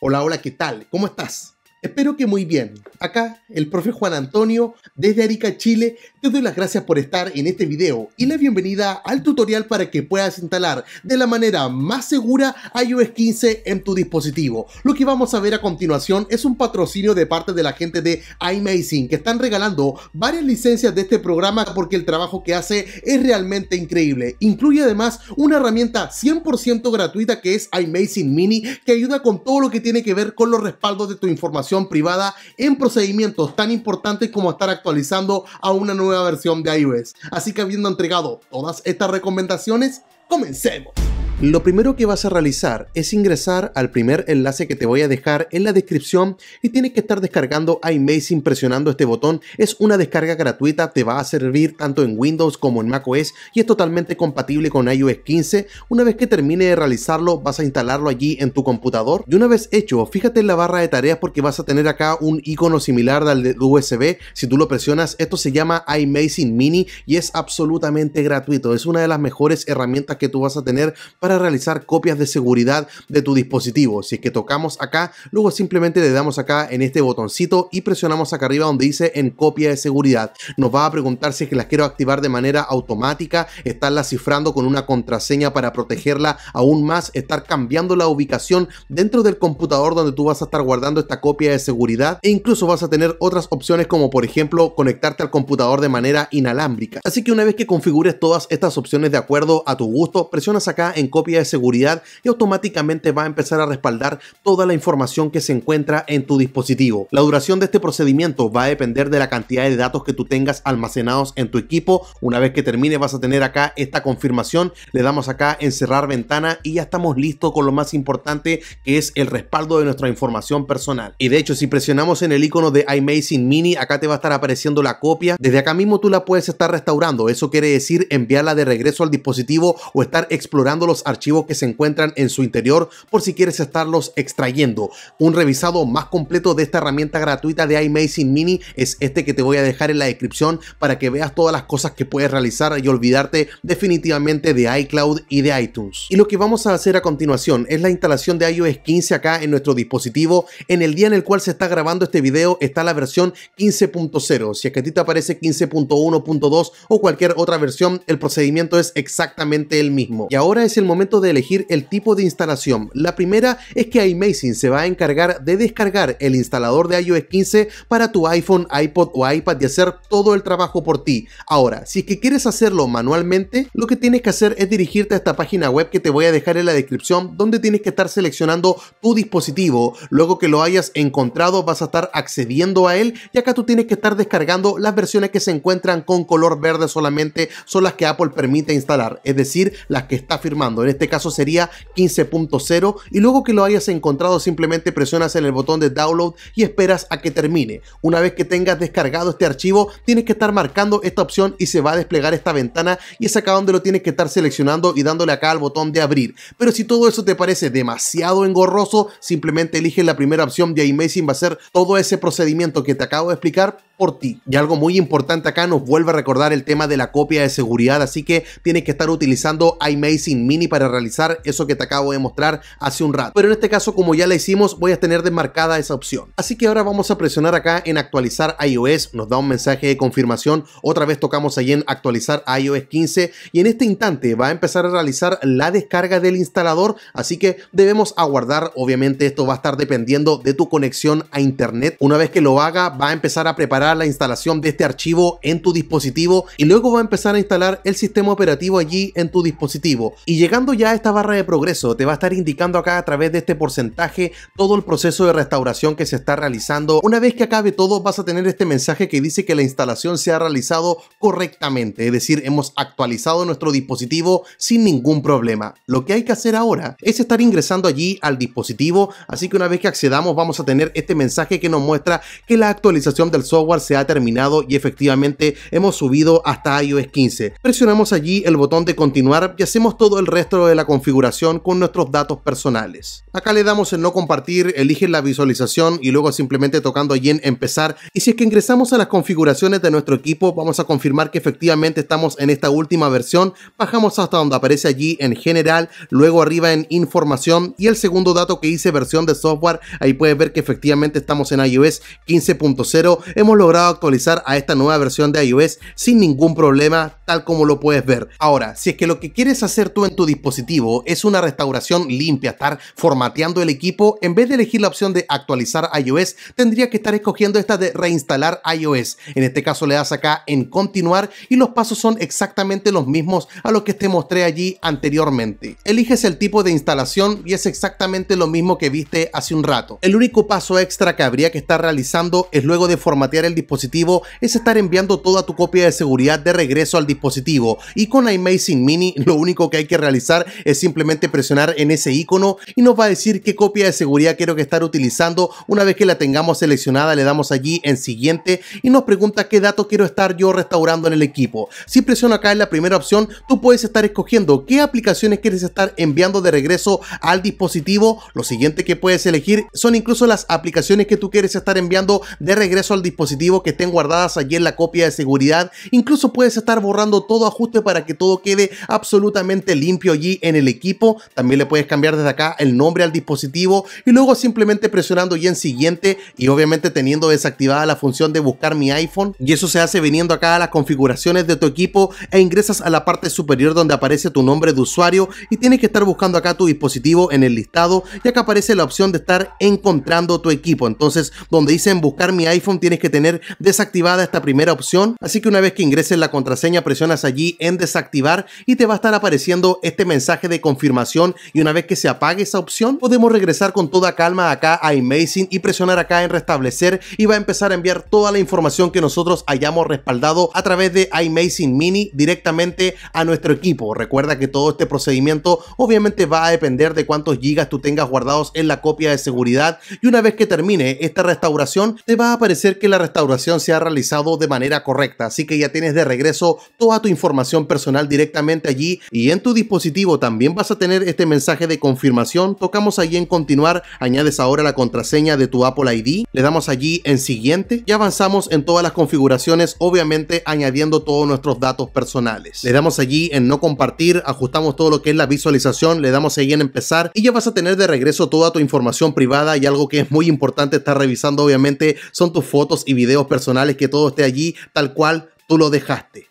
Hola, hola, ¿qué tal? ¿Cómo estás? Espero que muy bien. Acá, el profe Juan Antonio, desde Arica, Chile, te doy las gracias por estar en este video y la bienvenida al tutorial para que puedas instalar de la manera más segura iOS 15 en tu dispositivo. Lo que vamos a ver a continuación es un patrocinio de parte de la gente de iMazing, que están regalando varias licencias de este programa porque el trabajo que hace es realmente increíble. Incluye además una herramienta 100% gratuita que es iMazing Mini, que ayuda con todo lo que tiene que ver con los respaldos de tu información privada en procedimientos tan importantes como estar actualizando a una nueva versión de iOS. Así que habiendo entregado todas estas recomendaciones, comencemos. Lo primero que vas a realizar es ingresar al primer enlace que te voy a dejar en la descripción y tienes que estar descargando iMazing presionando este botón. Es una descarga gratuita, te va a servir tanto en Windows como en macOS y es totalmente compatible con iOS 15. Una vez que termine de realizarlo, vas a instalarlo allí en tu computador. Y una vez hecho, fíjate en la barra de tareas porque vas a tener acá un icono similar al de USB. Si tú lo presionas, esto se llama iMazing Mini y es absolutamente gratuito. Es una de las mejores herramientas que tú vas a tener para realizar copias de seguridad de tu dispositivo. Si es que tocamos acá, luego simplemente le damos acá en este botoncito y presionamos acá arriba donde dice en copia de seguridad. Nos va a preguntar si es que las quiero activar de manera automática, estarla cifrando con una contraseña para protegerla aún más, estar cambiando la ubicación dentro del computador donde tú vas a estar guardando esta copia de seguridad e incluso vas a tener otras opciones como por ejemplo conectarte al computador de manera inalámbrica. Así que una vez que configures todas estas opciones de acuerdo a tu gusto, presionas acá en copia de seguridad y automáticamente va a empezar a respaldar toda la información que se encuentra en tu dispositivo. La duración de este procedimiento va a depender de la cantidad de datos que tú tengas almacenados en tu equipo. Una vez que termine vas a tener acá esta confirmación, le damos acá en cerrar ventana y ya estamos listos con lo más importante que es el respaldo de nuestra información personal. Y de hecho si presionamos en el icono de iMazing Mini, acá te va a estar apareciendo la copia. Desde acá mismo tú la puedes estar restaurando, eso quiere decir enviarla de regreso al dispositivo o estar explorando los archivos que se encuentran en su interior por si quieres estarlos extrayendo. Un revisado más completo de esta herramienta gratuita de iMazing Mini es este que te voy a dejar en la descripción para que veas todas las cosas que puedes realizar y olvidarte definitivamente de iCloud y de iTunes. Y lo que vamos a hacer a continuación es la instalación de iOS 15 acá en nuestro dispositivo. En el día en el cual se está grabando este video está la versión 15.0. Si es que a ti te aparece 15.1.2 o cualquier otra versión, el procedimiento es exactamente el mismo. Y ahora es el momento de elegir el tipo de instalación. La primera es que iMazing se va a encargar de descargar el instalador de iOS 15 para tu iPhone, iPod o iPad y hacer todo el trabajo por ti. Ahora, si es que quieres hacerlo manualmente, lo que tienes que hacer es dirigirte a esta página web que te voy a dejar en la descripción, donde tienes que estar seleccionando tu dispositivo. Luego que lo hayas encontrado, vas a estar accediendo a él y acá tú tienes que estar descargando las versiones que se encuentran con color verde solamente, son las que Apple permite instalar, es decir, las que está firmando. En este caso sería 15.0 y luego que lo hayas encontrado simplemente presionas en el botón de download y esperas a que termine. Una vez que tengas descargado este archivo tienes que estar marcando esta opción y se va a desplegar esta ventana y es acá donde lo tienes que estar seleccionando y dándole acá al botón de abrir. Pero si todo eso te parece demasiado engorroso, simplemente eliges la primera opción de iMazing va a hacer todo ese procedimiento que te acabo de explicar por ti. Y algo muy importante acá nos vuelve a recordar el tema de la copia de seguridad, así que tienes que estar utilizando iMazing Mini para realizar eso que te acabo de mostrar hace un rato. Pero en este caso, como ya la hicimos, voy a tener desmarcada esa opción. Así que ahora vamos a presionar acá en actualizar iOS, nos da un mensaje de confirmación, otra vez tocamos ahí en actualizar iOS 15 y en este instante va a empezar a realizar la descarga del instalador, así que debemos aguardar. Obviamente esto va a estar dependiendo de tu conexión a internet. Una vez que lo haga, va a empezar a preparar la instalación de este archivo en tu dispositivo y luego va a empezar a instalar el sistema operativo allí en tu dispositivo. Y llegando ya a esta barra de progreso te va a estar indicando acá a través de este porcentaje todo el proceso de restauración que se está realizando. Una vez que acabe todo vas a tener este mensaje que dice que la instalación se ha realizado correctamente, es decir, hemos actualizado nuestro dispositivo sin ningún problema. Lo que hay que hacer ahora es estar ingresando allí al dispositivo, así que una vez que accedamos vamos a tener este mensaje que nos muestra que la actualización del software software se ha terminado y efectivamente hemos subido hasta iOS 15. Presionamos allí el botón de continuar y hacemos todo el resto de la configuración con nuestros datos personales. Acá le damos en no compartir, eligen la visualización y luego simplemente tocando allí en empezar. Y si es que ingresamos a las configuraciones de nuestro equipo, vamos a confirmar que efectivamente estamos en esta última versión. Bajamos hasta donde aparece allí en general, luego arriba en información y el segundo dato que hice, versión de software. Ahí puedes ver que efectivamente estamos en iOS 15.0. Hemos logrado actualizar a esta nueva versión de iOS sin ningún problema, tal como lo puedes ver. Ahora, si es que lo que quieres hacer tú en tu dispositivo es una restauración limpia, estar formateando el equipo, en vez de elegir la opción de actualizar iOS, tendría que estar escogiendo esta de reinstalar iOS. En este caso le das acá en continuar y los pasos son exactamente los mismos a los que te mostré allí anteriormente. Eliges el tipo de instalación y es exactamente lo mismo que viste hace un rato. El único paso extra que habría que estar realizando es luego de formatear el dispositivo, es estar enviando toda tu copia de seguridad de regreso al dispositivo, y con iMazing Mini lo único que hay que realizar es simplemente presionar en ese icono y nos va a decir qué copia de seguridad quiero que estar utilizando. Una vez que la tengamos seleccionada le damos allí en siguiente y nos pregunta qué dato quiero estar yo restaurando en el equipo. Si presiono acá en la primera opción, tú puedes estar escogiendo qué aplicaciones quieres estar enviando de regreso al dispositivo. Lo siguiente que puedes elegir son incluso las aplicaciones que tú quieres estar enviando de regreso al dispositivo que estén guardadas allí en la copia de seguridad. Incluso puedes estar borrando todo ajuste para que todo quede absolutamente limpio allí en el equipo. También le puedes cambiar desde acá el nombre al dispositivo y luego simplemente presionando y en siguiente, y obviamente teniendo desactivada la función de buscar mi iPhone. Y eso se hace viniendo acá a las configuraciones de tu equipo e ingresas a la parte superior donde aparece tu nombre de usuario y tienes que estar buscando acá tu dispositivo en el listado, y acá aparece la opción de estar encontrando tu equipo. Entonces donde dicen buscar mi iPhone tienes que tener desactivada esta primera opción, así que una vez que ingreses la contraseña presionas allí en desactivar y te va a estar apareciendo este mensaje de confirmación, y una vez que se apague esa opción podemos regresar con toda calma acá a iMazing y presionar acá en restablecer, y va a empezar a enviar toda la información que nosotros hayamos respaldado a través de iMazing Mini directamente a nuestro equipo. Recuerda que todo este procedimiento obviamente va a depender de cuántos gigas tú tengas guardados en la copia de seguridad, y una vez que termine esta restauración te va a aparecer que la restauración se ha realizado de manera correcta, así que ya tienes de regreso toda tu información personal directamente allí, y en tu dispositivo también vas a tener este mensaje de confirmación. Tocamos allí en continuar, añades ahora la contraseña de tu Apple ID, le damos allí en siguiente y avanzamos en todas las configuraciones, obviamente añadiendo todos nuestros datos personales. Le damos allí en no compartir, ajustamos todo lo que es la visualización, le damos allí en empezar y ya vas a tener de regreso toda tu información privada, y algo que es muy importante estar revisando obviamente son tus fotos y videos personales, que todo esté allí tal cual tú lo dejaste.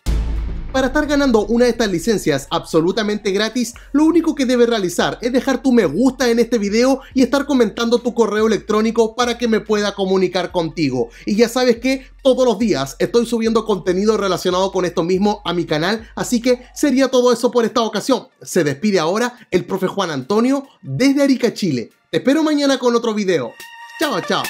Para estar ganando una de estas licencias absolutamente gratis, lo único que debes realizar es dejar tu me gusta en este video y estar comentando tu correo electrónico para que me pueda comunicar contigo. Y ya sabes que todos los días estoy subiendo contenido relacionado con esto mismo a mi canal, así que sería todo eso por esta ocasión. Se despide ahora el profe Juan Antonio desde Arica, Chile. Te espero mañana con otro video. Chao, chao.